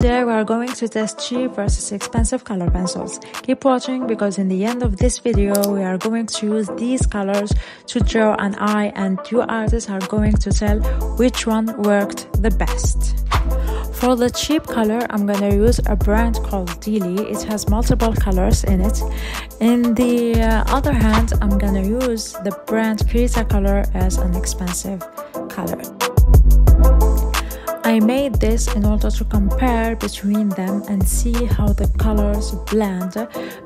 Today we are going to test cheap versus expensive color pencils. Keep watching because in the end of this video we are going to use these colors to draw an eye, and you artists are going to tell which one worked the best. For the cheap color, I'm gonna use a brand called Deli. It has multiple colors in it. In the other hand, I'm gonna use the brand Cretacolor as an expensive color. I made this in order to compare between them and see how the colors blend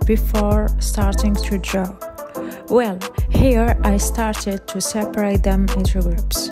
before starting to draw. Well, here I started to separate them into groups.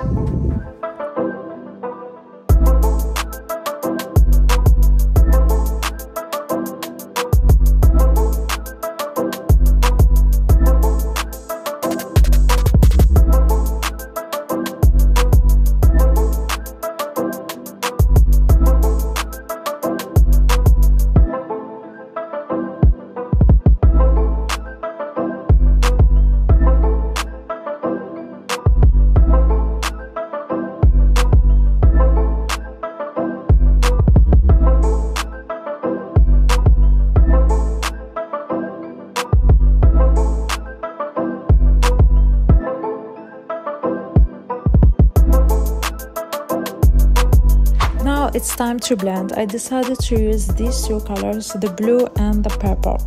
Now it's time to blend. I decided to use these two colors, the blue and the purple.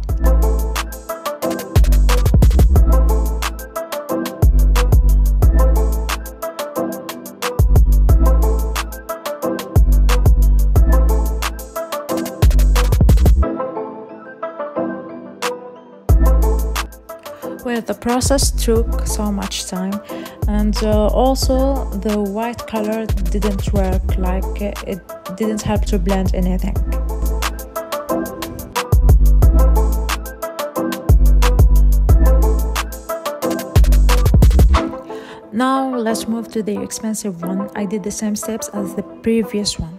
Well, the process took so much time, and also the white color didn't work, like it didn't help to blend anything. Now let's move to the expensive one. I did the same steps as the previous one.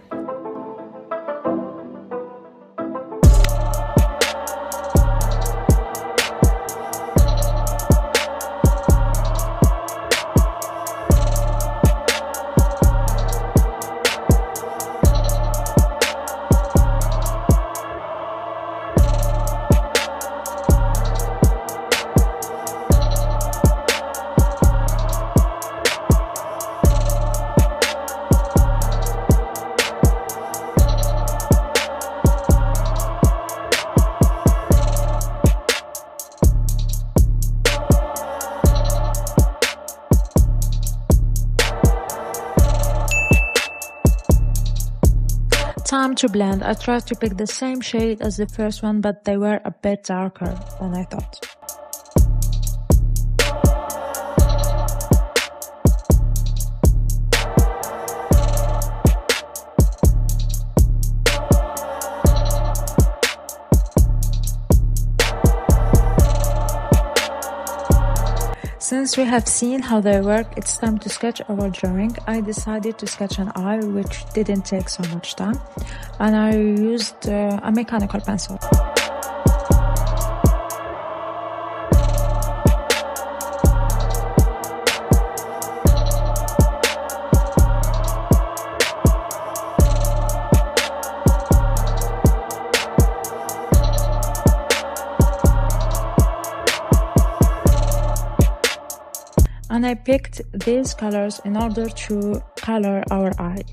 Time to blend. I tried to pick the same shade as the first one, but they were a bit darker than I thought. Since we have seen how they work, it's time to sketch our drawing. I decided to sketch an eye, which didn't take so much time, and I used a mechanical pencil. And I picked these colors in order to color our eye.